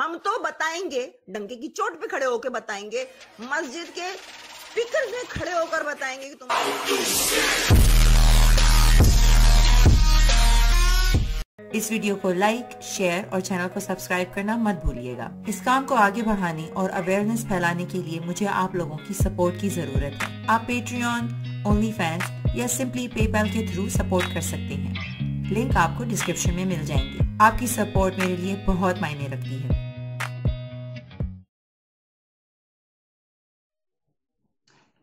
हम तो बताएंगे, डंके की चोट पे खड़े होकर बताएंगे, मस्जिद के स्पीकर में खड़े होकर बताएंगे कि तुम। इस वीडियो को लाइक, शेयर और चैनल को सब्सक्राइब करना मत भूलिएगा। इस काम को आगे बढ़ाने और अवेयरनेस फैलाने के लिए मुझे आप लोगों की सपोर्ट की जरूरत है। आप पेट्रियन, ओनली फैंस या सिंपली पेपैल के थ्रू सपोर्ट कर सकते हैं। लिंक आपको डिस्क्रिप्शन में मिल जाएंगे। आपकी सपोर्ट मेरे लिए बहुत मायने रखती है।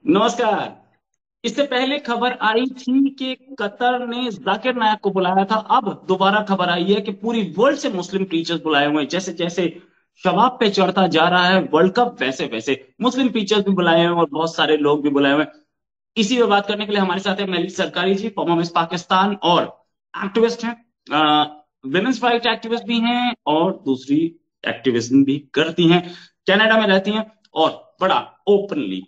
नमस्कार। इससे पहले खबर आई थी कि कतर ने जाकिर नायक को बुलाया था। अब दोबारा खबर आई है कि पूरी वर्ल्ड से मुस्लिम टीचर्स बुलाए हुए हैं। जैसे जैसे शबाब पे चढ़ता जा रहा है वर्ल्ड कप, वैसे वैसे मुस्लिम टीचर्स भी बुलाए हुए हैं और बहुत सारे लोग भी बुलाए हुए हैं। इसी पे बात करने के लिए हमारे साथ है मलेहा सरकारी जी, फॉर्मर मिस पाकिस्तान और एक्टिविस्ट हैं, विमेन्स राइट एक्टिविस्ट भी हैं और दूसरी एक्टिविज्म भी करती हैं। कनाडा में रहती हैं और बड़ा ओपनली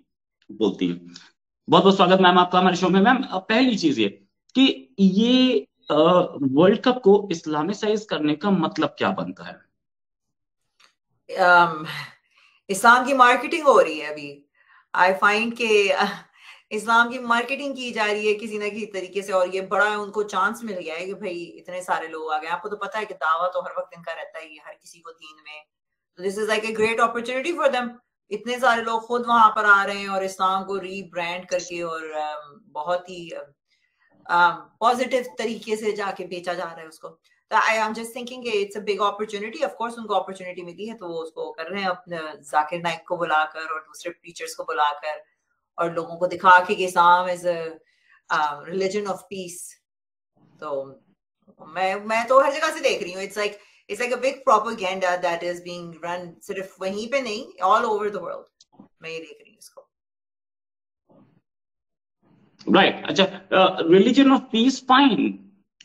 बोलती हैं। बहुत बहुत स्वागत मैम आपका हमारे शो में। मैम, पहली चीज ये कि ये वर्ल्ड कप को इस्लामिसाइज करने का मतलब क्या बनता है? इस्लाम की मार्केटिंग हो रही है अभी। आई फाइंड के इस्लाम की मार्केटिंग की जा रही है किसी ना किसी तरीके से, और ये बड़ा उनको चांस मिल गया है कि भाई इतने सारे लोग आ गए। आपको तो पता है कि दावा तो हर वक्त इनका रहता ही है हर किसी को दीन में, तो this is like a great opportunity for them. इतने सारे लोग खुद वहां पर आ रहे हैं और इस्लाम को रीब्रांड करके और बहुत ही पॉजिटिव तरीके से जाके बेचा जा रहा है उसको। तो I am just thinking it's a big opportunity. Of course उनको अपॉर्चुनिटी मिली है तो वो उसको कर रहे हैं, अपने जाकिर नाइक को बुलाकर और दूसरे टीचर्स को बुलाकर और लोगों को दिखा के Islam is a religion of peace. तो मैं तो हर जगह से देख रही हूँ it's like a big propaganda that is being run, सिर्फ वहीं पे नहीं, ऑल ओवर द वर्ल्ड मैं ये देख रही हूँ इसको। राइट, अच्छा, रिलीजन ऑफ पीस फाइन,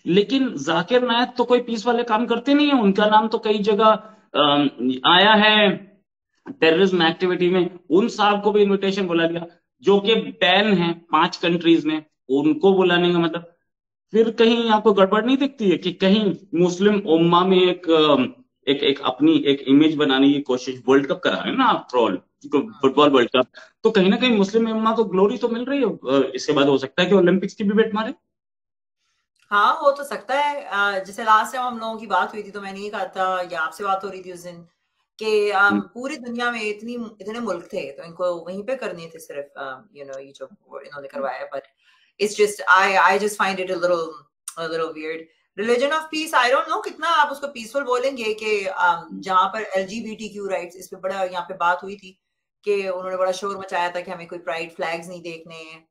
लेकिन जाकिर नायक तो कोई पीस वाले काम करते नहीं है। उनका नाम तो कई जगह आया है टेररिज्म एक्टिविटी में। उन साहब को भी इन्विटेशन बुला लिया जो कि बैन है 5 कंट्रीज में, उनको बुलाने का मतलब। फिर कहीं आपको गड़बड़ नहीं दिखती है कि कहीं मुस्लिम उम्मा में एक अपनी इमेज बनाने की कोशिश? वर्ल्ड कप करा रहे हैं ना after all, football world cup, तो कहीं ना कहीं मुस्लिम उम्मा को ग्लोरी तो मिल रही है। इसके बाद हो सकता है कि ओलंपिक्स की भी बेट मारे। हाँ, हो तो सकता है। जैसे लास्ट टाइम हम लोगों की बात हुई थी तो मैंने ये कहा था या आपसे बात हो रही थी उस दिन कि पूरी दुनिया में इतने मुल्क थे तो इनको वहीं पे करने थे सिर्फ, यू नो, ये जो इन्होंने करवाया। But it's just I just find it a little weird. Religion of peace, I don't know कितना आप उसको पीसफुल बोलेंगे कि जहां पर LGBTQ राइट्स, इस पे बड़ा यहाँ पे बात हुई थी कि उन्होंने बड़ा शोर मचाया था कि हमें कोई प्राइड फ्लैग्स नहीं देखने हैं।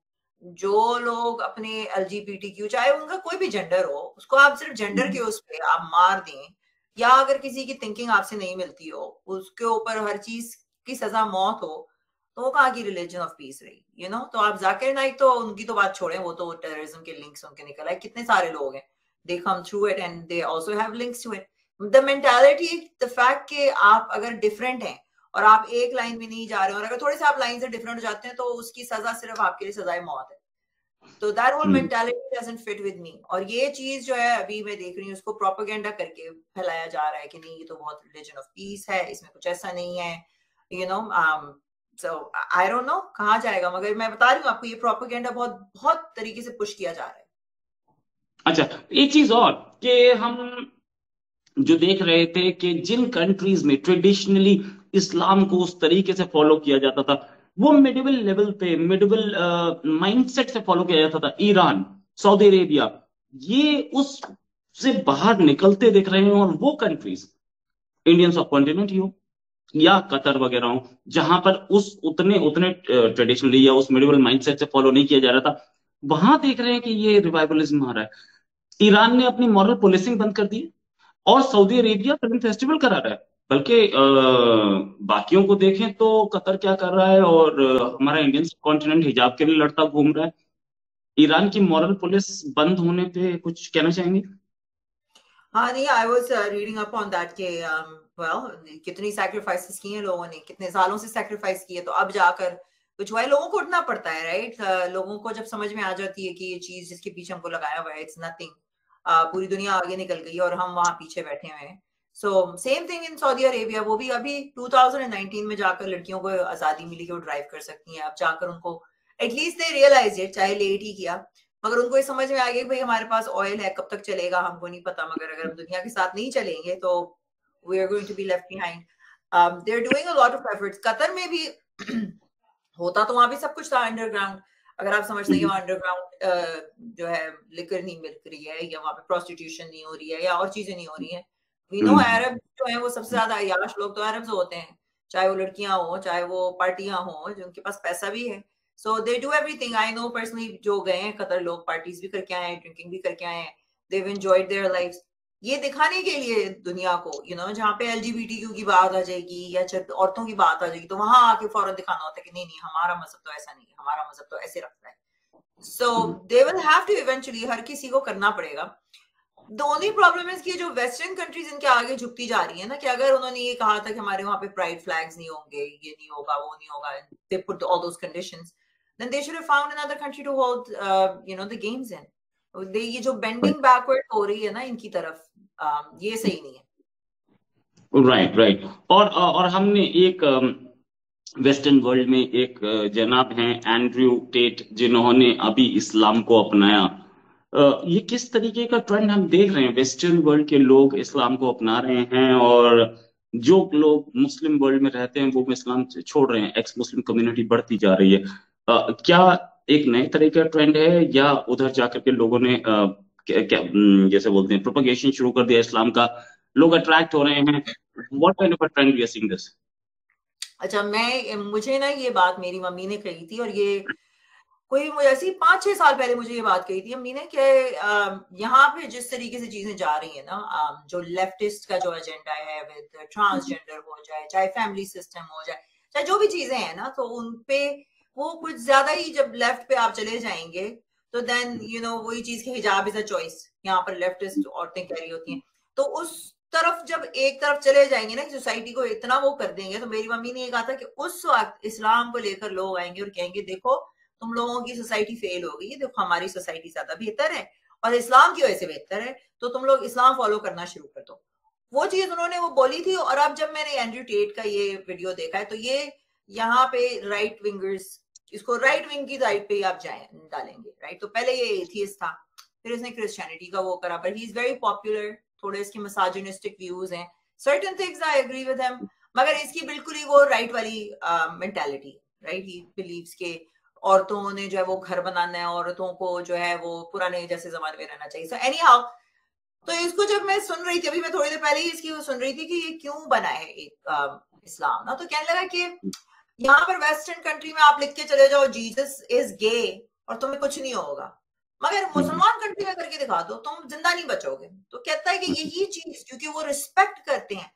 जो लोग अपने LGBTQ, चाहे उनका कोई भी जेंडर हो, उसको आप सिर्फ जेंडर के उस पे आप मार दें, या अगर किसी की थिंकिंग आपसे नहीं मिलती हो उसके ऊपर हर चीज की सजा मौत हो, तो वो कहा कि रिलीजन ऑफ पीस रही, यू नो। तो आप जाकिर नाइक, तो उनकी तो बात छोड़ें, वो तो टेररिज्म के लिंक्स उनके निकल आए। कितने सारे लोग हैं, they come through it and they also have links to it. The mentality, the fact कि आप अगर डिफरेंट हैं और आप एक लाइन में नहीं जा रहे हो, और अगर थोड़े से आप लाइन से डिफरेंट हो जाते हैं तो उसकी सजा सिर्फ आपके लिए सजाए मौत है। तो that whole mentality doesn't fit with me. और ये चीज जो है अभी मैं देख रही हूँ उसको प्रोपेगेंडा करके फैलाया जा रहा है कि नहीं, ये तो बहुत रिलीजन ऑफ पीस है, इसमें कुछ ऐसा नहीं है, you know. So I don't know कहाँ जाएगा, मगर मैं बता रही हूँ आपको ये प्रोपेगेंडा बहुत तरीके से पुश किया जा रहा है। अच्छा, एक चीज और कि हम जो देख रहे थे कि जिन कंट्रीज में ट्रेडिशनली इस्लाम को उस तरीके से फॉलो किया जाता था वो मिडिवल लेवल पे, मिडिवल माइंडसेट से फॉलो किया जाता था, ईरान, सऊदी अरेबिया, ये उस से बाहर निकलते दिख रहे हैं। और वो कंट्रीज इंडियन सब कॉन्टिनेंट ही हो या कतर वगैरह हो, जहां पर उस उतने ट्रेडिशनली या उस मिडिवल माइंडसेट से फॉलो नहीं किया जा रहा था, वहां देख रहे हैं कि ये रिवाइवलिज्म आ रहा है। ईरान ने अपनी मॉरल पुलिसिंग बंद कर दी है और सऊदी अरेबिया फिल्म फेस्टिवल करा रहा है। बल्कि बाकियों को देखें तो कतर क्या कर रहा है और हमारा इंडियन कॉन्टिनेंट हिजाब के लिए लड़ता घूम रहा है। ईरान की मॉरल पुलिस बंद होने पे कुछ कहना चाहेंगे? हाँ, नहीं, I was reading up on that के कितनी सैक्रिफाइसेस की हैं लोगों ने, कितने सालों से सैक्रिफाइस किए, तो अब जाकर कुछ हुआ है। लोगों को उठना पड़ता है, राइट। लोगों को जब समझ में आ जाती है कि ये चीज जिसके पीछे हमको लगाया हुआ है इट्स नथिंग, पूरी दुनिया आगे निकल गई और हम वहां पीछे बैठे हुए हैं, so same thing in Saudi Arabia, वो भी अभी 2019 में जाकर लड़कियों को आजादी मिली कि वो ड्राइव कर सकती हैं। अब जाकर उनको एटलीस्ट दे रियलाइज इट, चाहे लेट ही किया मगर उनको ये समझ में आ गया कि भाई हमारे पास ऑयल है, कब तक चलेगा हमको नहीं पता, मगर अगर हम दुनिया के साथ नहीं चलेंगे तो we are going to be left behind. They are doing a lot of efforts. Qatar में भी होता तो वहां भी सब कुछ था अंडरग्राउंड। अगर आप समझते हैं कि वहाँ अंडरग्राउंड जो है लिकर नहीं मिल रही है या वहाँ पे प्रोस्टिट्यूशन नहीं हो रही है या और चीजें नहीं हो रही है, वी नो अरब जो है वो सबसे ज्यादा अयाश लोग तो अरब होते हैं, चाहे वो लड़कियां हो चाहे वो पार्टियां हो जिनके पास पैसा भी है। So they do everything. I know personally जो गए हैं कतर लोग पार्टीज भी करके आए हैं, ड्रिंकिंग भी करके आए हैं, they've enjoyed their lives. ये दिखाने के लिए दुनिया को, you know, जहाँ पे LGBTQ की बात आ जाएगी या औरतों की बात आ जाएगी तो वहां आके फौरन दिखाना होता है कि नहीं नहीं हमारा मजहब तो ऐसा नहीं है, हमारा मजहब तो ऐसे रखता है। So they will have to eventually, हर किसी को करना पड़ेगा। The only problem is कि जो वेस्टर्न कंट्रीज इनके आगे झुकती जा रही है ना, कि अगर उन्होंने ये कहा था कि हमारे वहाँ पे प्राइड फ्लैग्स नहीं होंगे, ये नहीं होगा वो नहीं होगा, they put all those conditions, then they should have found another country to hold you know the games in. ये जो bending backward हो रही है ना इनकी तरफ, ये सही नहीं है। Right right. और हमने एक वेस्टर्न वर्ल्ड में एक जनाब हैं एंड्रयू टेट, जिन्होंने अभी इस्लाम को अपनाया। ये किस तरीके का ट्रेंड हम देख रहे हैं, वेस्टर्न वर्ल्ड के लोग इस्लाम को अपना रहे हैं और जो लोग मुस्लिम वर्ल्ड में रहते हैं वो इस्लाम छोड़ रहे हैं, एक्स मुस्लिम कम्युनिटी बढ़ती जा रही है। क्या एक नए तरह का ट्रेंड है या उधर जाकर के लोगों ने क्या जैसे बोलते हैं प्रोपगेशन शुरू कर दिया इस्लाम का, लोग अट्रैक्ट हो रहे हैं? What kind of a trend we are seeing this? अच्छा, मुझे ना ये बात मेरी मम्मी ने कही थी और ये कोई मुझे ऐसी 5-6 साल पहले मुझे ये बात कही थी मम्मी ने कि यहाँ पे जिस तरीके से चीजें जा रही है ना, जो लेफ्टिस्ट का जो एजेंडा है विद ट्रांसजेंडर हो जाए चाहे फैमिली सिस्टम हो जाए चाहे जो भी चीजें हैं ना, तो उनपे वो कुछ ज्यादा ही, जब लेफ्ट पे आप चले जाएंगे तो देन यू नो वही चीज की हिजाब इज अ चॉइस, यहाँ पर लेफ्टिस्ट औरतें कह रही होती हैं, तो उस तरफ जब एक तरफ चले जाएंगे ना सोसाइटी को इतना वो कर देंगे, तो मेरी मम्मी ने ये कहा था कि उस वक्त इस्लाम को लेकर लोग आएंगे और कहेंगे देखो तुम लोगों की सोसाइटी फेल हो गई, देखो हमारी सोसाइटी ज्यादा बेहतर है और इस्लाम की वजह से बेहतर है, तो तुम लोग इस्लाम फॉलो करना शुरू कर दो। वो चीज उन्होंने वो बोली थी। और अब जब मैंने एंड्रयू टेट का ये वीडियो देखा है तो ये यहाँ पे राइट विंगर्स इसको राइट विंग की साइड पे आप जाए डालेंगे, राइट। तो पहले ये एथियस्ट था, फिर इसने क्रिश्चियनिटी का वो करा, पर ही इज वेरी पॉपुलर, थोड़े इसके मिसाजिनिस्टिक व्यूज हैं, certain things I agree with him, मगर इसकी बिल्कुल ही वो राइट वाली मेंटालिटी, राइट। ही बिलीव्स के औरतों ने जो है वो घर बनाना है, औरतों को जो है वो पुराने जैसे जमाने में रहना चाहिए। सो एनी हाउ, तो इसको जब मैं सुन रही थी, अभी मैं थोड़ी देर पहले ही इसकी वो सुन रही थी कि ये क्यों बना है इस्लाम ना, तो कहने लगा कि यहाँ पर वेस्टर्न कंट्री में आप लिख के चले जाओ जीसस इज गे और तुम्हें कुछ नहीं होगा, मगर मुसलमान कंट्री में करके दिखा दो तुम जिंदा नहीं बचोगे। तो कहता है कि यही चीज, क्योंकि वो रिस्पेक्ट करते हैं,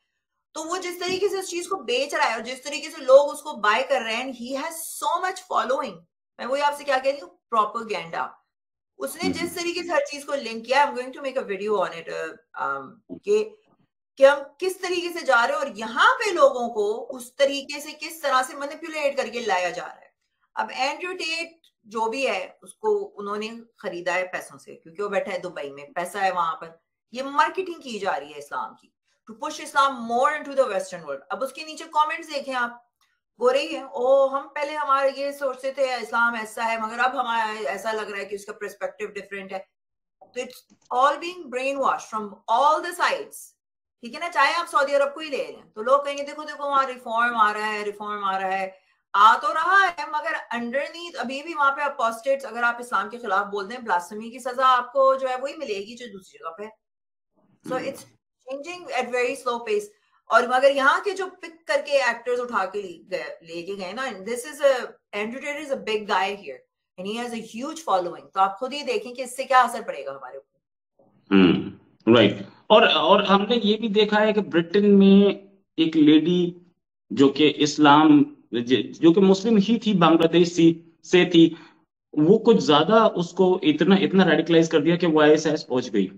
तो वो जिस तरीके से उस चीज को बेच रहा है और जिस तरीके से लोग उसको बाय कर रहे हैं, he has so much following. मैं वही आपसे क्या कह रही हूँ, प्रोपेगेंडा। उसने जिस तरीके से हर चीज को लिंक किया, I am going to make a video on it, कि हम किस तरीके से जा रहे हैं और यहाँ पे लोगों को उस तरीके से किस तरह से मैनिपुलेट करके लाया जा रहा है। अब एंड्रयू टेट जो भी है उसको उन्होंने खरीदा है पैसों से, क्योंकि वो बैठा है दुबई में, पैसा है वहां पर, ये मार्केटिंग की जा रही है इस्लाम की, to push Islam more into the western world. अब उसके नीचे कॉमेंट्स देखें आप, हो रही है ओ हम पहले हमारे ये सोचते थे इस्लाम ऐसा है मगर अब हमारा ऐसा लग रहा है कि उसका पर्सपेक्टिव डिफरेंट है। तो it's all being brain wash from all the sides, ठीक है ना। चाहे आप सऊदी अरब को ही ले लें तो लोग कहेंगे देखो देखो वहां रिफॉर्म आ रहा है, आ तो रहा है मगर अंडरनीथ अभी भी वहां पे अपोस्टेट्स, अगर आप इस्लाम के खिलाफ बोलते हैं ब्लास्फेमी की सजा आपको जो है वही मिलेगी जो दूसरी जगह पे। So it's changing at very slow pace. और मगर यहाँ के जो पिक करके एक्टर्स उठा के लेके गए ना, this is Andrew Tate is a big guy here and he has a huge following, तो आप खुद ही देखें कि इससे क्या असर पड़ेगा हमारे ऊपर। राइट। और हमने ये भी देखा है कि ब्रिटेन में एक लेडी जो कि मुस्लिम ही थी, बांग्लादेश से थी, वो कुछ ज्यादा उसको इतना रेडिकलाइज कर दिया कि वो आईएसआईएस पहुंच गई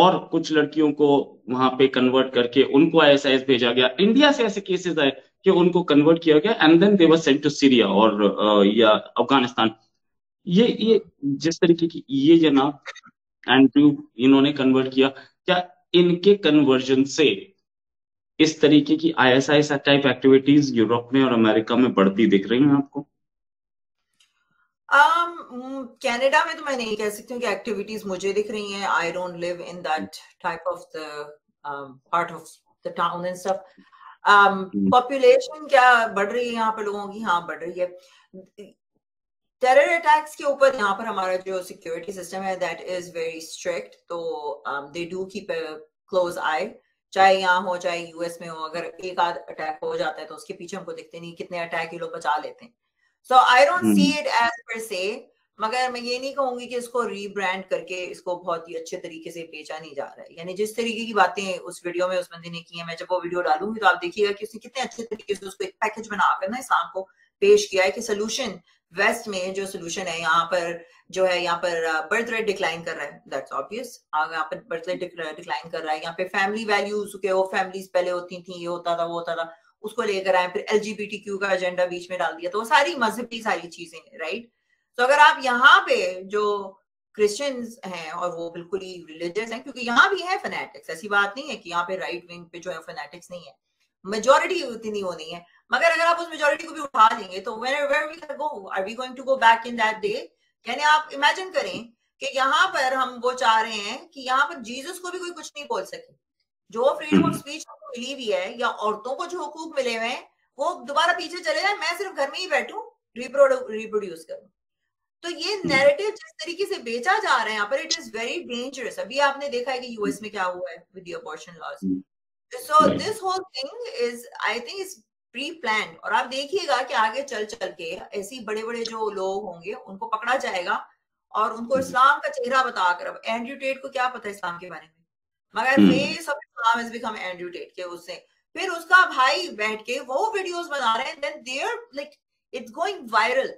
और कुछ लड़कियों को वहां पे कन्वर्ट करके उनको आईएसआईएस भेजा गया। इंडिया से ऐसे केसेस आए कि उनको कन्वर्ट किया गया and then they were sent to Syria और या अफगानिस्तान। ये जिस तरीके की ये जनाब एंड्रयू इन्होंने कन्वर्ट किया, क्या इनके कन्वर्जन से इस तरीके की आईएसआईएस टाइप एक्टिविटीज यूरोप में और अमेरिका में बढ़ती दिख रही हैं आपको? कनाडा में तो मैं नहीं कह सकती हूँ कि एक्टिविटीज मुझे दिख रही हैं। I don't live in that type of the part of the town and stuff. Population क्या बढ़ रही है यहाँ पे लोगों की? हाँ, बढ़ रही है। टेरर अटैक्स के ऊपर यहाँ पर हमारा जो सिक्योरिटी सिस्टम है दैट इज वेरी स्ट्रिक्ट, तो they do keep close eye, चाहे यहाँ हो चाहे यूएस में हो। अगर एक आध अटैक हो जाता है तो उसके पीछे हमको दिखते नहीं, कितने अटैक ये लोग बचा लेते हैं। So I don't see it as per se, मगर मैं ये नहीं कहूंगी कि इसको रीब्रांड करके इसको बहुत ही अच्छे तरीके से बेचा नहीं जा रहा है। यानी जिस तरीके की बातें उस वीडियो में उस बंदे ने की है, मैं जब वो वीडियो डालूंगी तो आप देखिएगा कि उसने कितने अच्छे तरीके से उसको एक पैकेज बनाकर ना इस्लाम को पेश किया है कि सोल्यूशन वेस्ट में जो सोल्यूशन है यहाँ पर जो है, यहाँ पर बर्थ रेट डिक्लाइन कर रहा है, दैट्स ऑब्वियस। यहाँ पर बर्थ रेट डिक्लाइन कर रहा है, यहाँ पे फैमिली वैल्यूज के वो फैमिलीज पहले होती थी, ये होता था वो होता था, उसको लेकर आए, फिर LGBTQ का एजेंडा बीच में डाल दिया, तो वो सारी मजहबी सारी चीजें, राइट। तो अगर आप यहाँ पे जो क्रिश्चियंस हैं और वो बिल्कुल ही रिलीजियस हैं, क्योंकि यहाँ भी है फनेटिक्स, ऐसी बात नहीं है कि यहाँ पे राइट विंग पे जो है फनेटिक्स नहीं है, मेजोरिटी उतनी वो नहीं है, मगर अगर आप उस मेजोरिटी को भी उठा लेंगे तो where we can go? Are we going to go back in that day? यानी आप इमेजिन करें कि यहाँ पर हम वो चाह रहे हैं कि यहाँ पर जीसस को भी कोई कुछ नहीं बोल सके, जो फ्रीडम ऑफ स्पीच मिली हुई है या औरतों को जो हकूक मिले हुए हैं वो दोबारा पीछे चले जाए, मैं सिर्फ घर में ही बैठूं रिप्रोड्यूस करूं। तो ये नैरेटिव जिस तरीके से बेचा जा रहा है यहाँ पर, इट इज वेरी डेंजरस। अभी आपने देखा है कि यूएस में क्या हुआ है with the abortion laws. So this whole thing is I think is pre plan, और आप देखिएगा कि आगे चल चल के ऐसे बड़े बड़े जो लोग होंगे उनको पकड़ा जाएगा और उनको इस्लाम का चेहरा बताकर, अब एंड्रू टेट को क्या पता इस्लाम के बारे में, मगर face of Islam has become Andrew Tate के उससे, फिर उसका भाई बैठ के वो वीडियोस बना रहे हैं, then they are like it's going viral.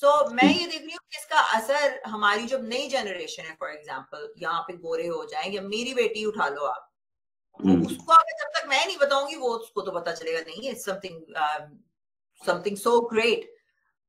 So मैं ये देख रही हूँ कि इसका असर हमारी जो नई जनरेशन है, फॉर एग्जाम्पल यहाँ पे गोरे हो जाएंगे, मेरी बेटी उठा लो आप, उसको अगर जब तक मैं नहीं बताऊंगी वो उसको तो पता चलेगा नहीं, इट्स समथिंग सो ग्रेट।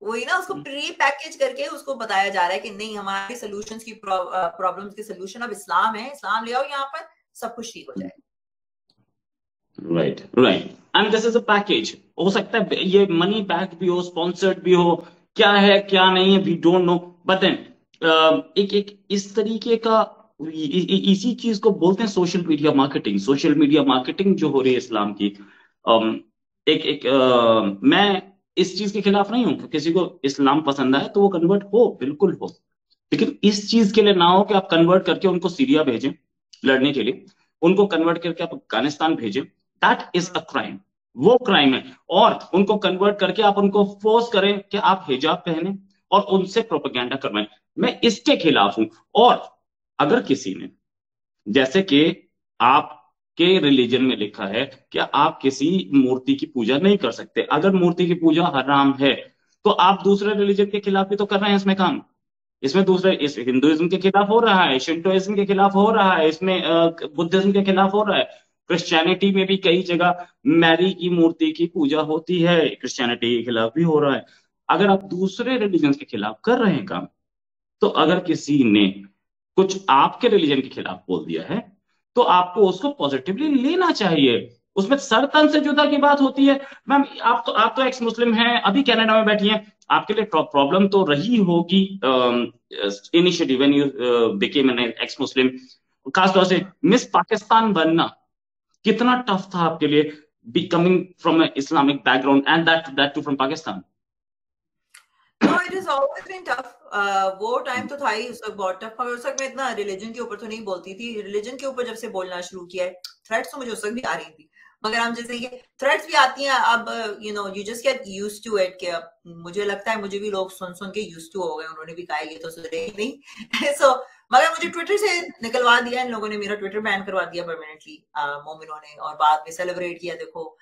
वही ना, उसको प्री पैकेज करके उसको बताया जा रहा है कि नहीं, हमारे सॉल्यूशंस की प्रॉब्लम्स के सॉल्यूशन अब इस्लाम है, इस्लाम ले आओ यहाँ पर, सब कुछ ठीक हो जाएगा। Right and this is a package. हो सकता है ये मनी बैक भी हो, स्पॉन्सर्ड भी हो, क्या है क्या नहीं है we don't know, but then एक इस तरीके का इसी चीज को बोलते हैं social media marketing. Social media marketing जो हो रही है इस्लाम की, मैं इस चीज के खिलाफ नहीं हूं कि किसी को इस्लाम पसंद आए तो वो कन्वर्ट हो, बिल्कुल हो, लेकिन इस चीज के लिए ना हो कि आप कन्वर्ट करके उनको सीरिया भेजें लड़ने के लिए, उनको कन्वर्ट करके आप अफगानिस्तान भेजें, दैट इज अ क्राइम, वो क्राइम है। और उनको कन्वर्ट करके आप उनको फोर्स करें कि आप हिजाब पहने और उनसे प्रोपेगेंडा करवाएं, मैं इसके खिलाफ हूं। और अगर किसी ने, जैसे कि आपके रिलीजन में लिखा है कि आप किसी मूर्ति की पूजा नहीं कर सकते, अगर मूर्ति की पूजा हराम है तो आप दूसरे रिलीजन के खिलाफ भी तो कर रहे हैं इसमें काम, इसमें दूसरे, इस हिंदुइज्म के खिलाफ हो रहा है, शिंटोइज्म के खिलाफ हो रहा है, इसमें बुद्धिज्म के खिलाफ हो रहा है, क्रिश्चियनिटी में भी कई जगह मैरी की मूर्ति की पूजा होती है, क्रिश्चियनिटी के खिलाफ भी हो रहा है। अगर आप दूसरे रिलीजन के खिलाफ कर रहे हैं काम, तो अगर किसी ने कुछ आपके रिलीजन के खिलाफ बोल दिया है तो आपको उसको पॉजिटिवली लेना चाहिए, उसमें सर तन से जुदा की बात होती है। मैम आप तो एक्स मुस्लिम हैं, अभी कनाडा में बैठी हैं, आपके लिए प्रॉब्लम तो रही होगी initially when you became an ex Muslim, खासतौर से मिस पाकिस्तान बनना कितना टफ था आपके लिए, be coming from A Islamic background and that to from Pakistan. It has always been tough. वो टाइम तो था ही उस वक्त बहुत टफ, मगर उस वक्त मैं इतना रिलीजन के ऊपर तो नहीं बोलती थी। रिलीजन के ऊपर जब से बोलना शुरू किया है, थ्रेट्स तो मुझे उस वक्त भी आ रही थी, मगर हम जैसे ये थ्रेट्स भी आती हैं अब, you know, you just get used to it. कि अब मुझे लगता है मुझे भी लोग सुन सुन के यूज्ड टू हो गए, उन्होंने भी कहा ये तो सुधरे नहीं। सो मगर मुझे ट्विटर से निकलवा दिया इन लोगों ने, मेरा ट्विटर बैन करवा दिया परमानेंटली मोमिनों ने, और बाद में सेलिब्रेट किया, देखो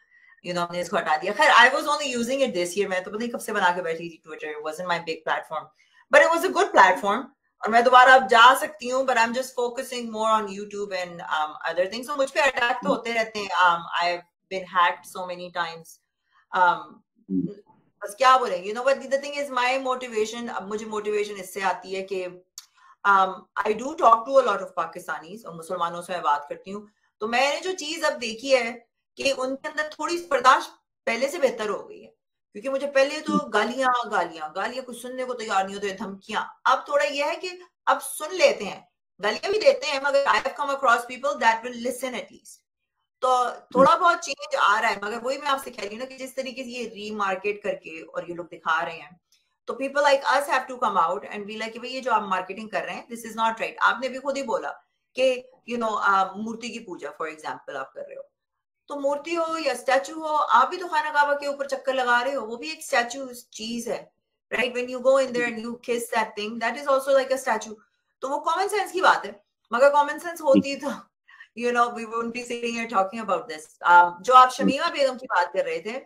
you know, हमने इसको हटा दिया। खैर, I was only using it this year, मैं तो पता नहीं कब से बना के बैठी थी Twitter, it wasn't my big platform, but it was a good platform, और मैं दोबारा अब जा सकती हूँ, but I'm just focusing more on YouTube and other things, so मुझ पे अटैक तो होते रहते हैं, I've been hacked so many times, बस क्या बोलेंगे, you know, but the thing is my motivation, अब मुझे motivation इससे आती है कि I do talk to a lot of Pakistanis, और मुसलमानों से मैं बात करती हूँ, तो मैंने जो चीज अब देखी है कि उनके अंदर थोड़ी बर्दाश्त पहले से बेहतर हो गई है, क्योंकि मुझे पहले तो गालियां गालियां गालियां कुछ सुनने को तैयार नहीं होते, धमकियां। अब थोड़ा यह है कि अब सुन लेते हैं, गालियां भी देते हैं मगर I have come across people that will listen at least, तो थोड़ा बहुत चेंज आ रहा है। मगर वही मैं आपसे कह रही हूँ ना कि जिस तरीके से ये रीमार्केट करके और ये लोग दिखा रहे हैं, तो people like us have to come out and be like कि भाई ये जो आप मार्केटिंग कर रहे हैं दिस इज नॉट राइट। आपने भी खुद ही बोला कि यू नो मूर्ति की पूजा फॉर एग्जाम्पल आप कर रहे हो, तो मूर्ति हो या स्टैचू हो, आप भी तो खाना काबा के ऊपर चक्कर लगा रहे हो, वो भी एक स्टैचू चीज है right. When you go in there and you kiss that thing that is also like a statue, तो वो कॉमन सेंस की बात है। मगर कॉमन सेंस होती तो you know we wouldn't be sitting here talking about this. जो आप शमीमा बेगम की बात कर रहे थे,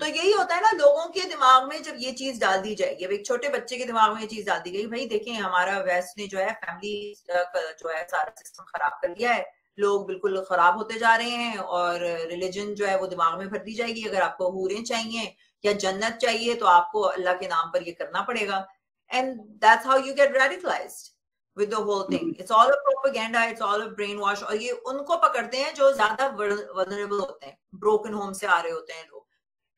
तो यही होता है ना लोगों के दिमाग में, जब ये चीज डाल दी जाएगी, अब एक छोटे बच्चे के दिमाग में ये चीज डाल दी गई, भाई देखें हमारा वेस्ट ने जो है फैमिली जो है सारा सिस्टम खराब कर दिया है, लोग बिल्कुल खराब होते जा रहे हैं, और रिलीजन जो है वो दिमाग में भर दी जाएगी, अगर आपको हूरें चाहिए या जन्नत चाहिए तो आपको अल्लाह के नाम पर ये करना पड़ेगा। And that's how you get radicalised with the whole thing, it's all a propaganda, it's all a brain wash. और ये उनको पकड़ते हैं जो ज्यादा वल्नरेबल होते हैं, ब्रोकन होम से आ रहे होते हैं लोग,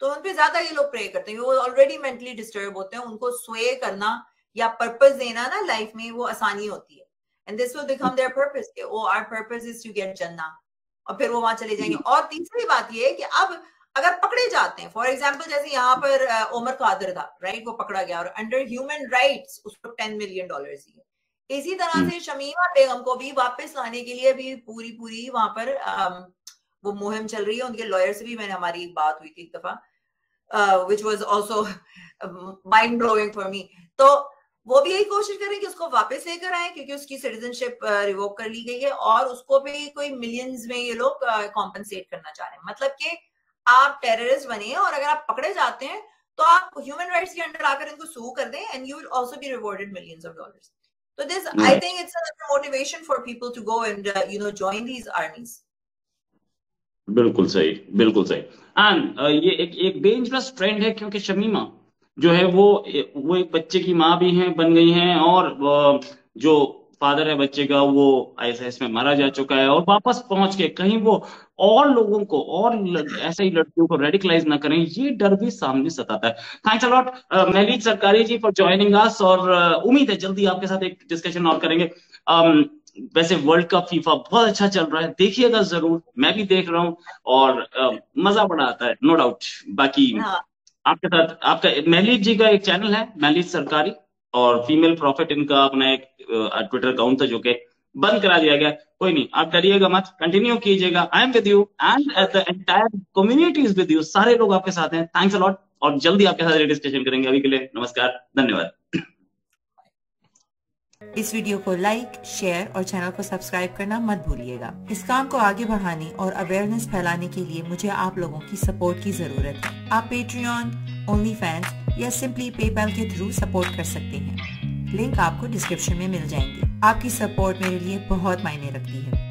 तो उनपे ज्यादा ये लोग प्रे करते हैं, वो ऑलरेडी मेंटली डिस्टर्ब होते हैं, उनको स्वे करना या पर्पस देना ना लाइफ में वो आसानी होती है। And this will become their purpose. Oh, our purpose is to get Jannah. और फिर वो वहां चले जाएंगे। और तीसरी बात ये है कि अब अगर पकड़े जाते हैं, फॉर एग्जाम्पल जैसे यहाँ पर उमर कादर था राइट, वो पकड़ा गया और अंडर ह्यूमन राइट्स उसको $10 मिलियन दिए। इसी तरह से शमीमा बेगम को भी वापस लाने के लिए भी पूरी पूरी वहां पर वो मुहिम चल रही है। उनके लॉयर से भी मैंने हमारी एक बात हुई थी एक दफा, which was also mind blowing for me. तो वो भी यही कोशिश करें कि उसको वापस लेकर आए, क्योंकि उसकी सिटीजनशिप रिवोक कर ली गई है, और उसको भी कोई मिलियंस में ये लोग कॉम्पनसेट करना चाह रहे हैं। मतलब कि आप टेररिस्ट बने और अगर आप पकड़े जाते हैं तो आप ह्यूमन राइट्स के अंडर आकर इनको सू कर दें and you will also be rewarded millions of dollars. तो this I think it's a motivation for people to go and you know join these armies. बिल्कुल सही, बिल्कुल सही। एंड ये एक डेंजरस ट्रेंड है, क्योंकि शमीमा जो है वो एक बच्चे की माँ भी है बन गई हैं, और जो फादर है बच्चे का वो आईएसआईएस में मारा जा चुका है, और वापस पहुंच के कहीं वो और लोगों को और ऐसे ही लड़कियों को रेडिकलाइज ना करें, ये डर भी सामने सताता है। Thanks a lot Maleha Sarkaria ji for joining us, और उम्मीद है जल्दी आपके साथ एक डिस्कशन और करेंगे। वैसे वर्ल्ड कप फीफा बहुत अच्छा चल रहा है, देखिएगा जरूर, मैं भी देख रहा हूँ और मजा बड़ा आता है नो डाउट। बाकी आपके साथ आपका मलेहा जी का एक चैनल है मलेहा सरकारी, और फीमेल प्रॉफिट इनका अपना एक ट्विटर अकाउंट था जो कि बंद करा दिया गया। कोई नहीं, आप डरिएगा मत, कंटिन्यू कीजिएगा। I am with you and the entire community is with you, सारे लोग आपके साथ हैं। थैंक्स अ लॉट, और जल्दी आपके साथ रजिस्ट्रेशन करेंगे। अभी के लिए नमस्कार, धन्यवाद। इस वीडियो को लाइक, शेयर और चैनल को सब्सक्राइब करना मत भूलिएगा। इस काम को आगे बढ़ाने और अवेयरनेस फैलाने के लिए मुझे आप लोगों की सपोर्ट की जरूरत है। आप पेट्रियन, ओनली फैंस या सिंपली पेपैल के थ्रू सपोर्ट कर सकते हैं, लिंक आपको डिस्क्रिप्शन में मिल जाएंगे। आपकी सपोर्ट मेरे लिए बहुत मायने रखती है।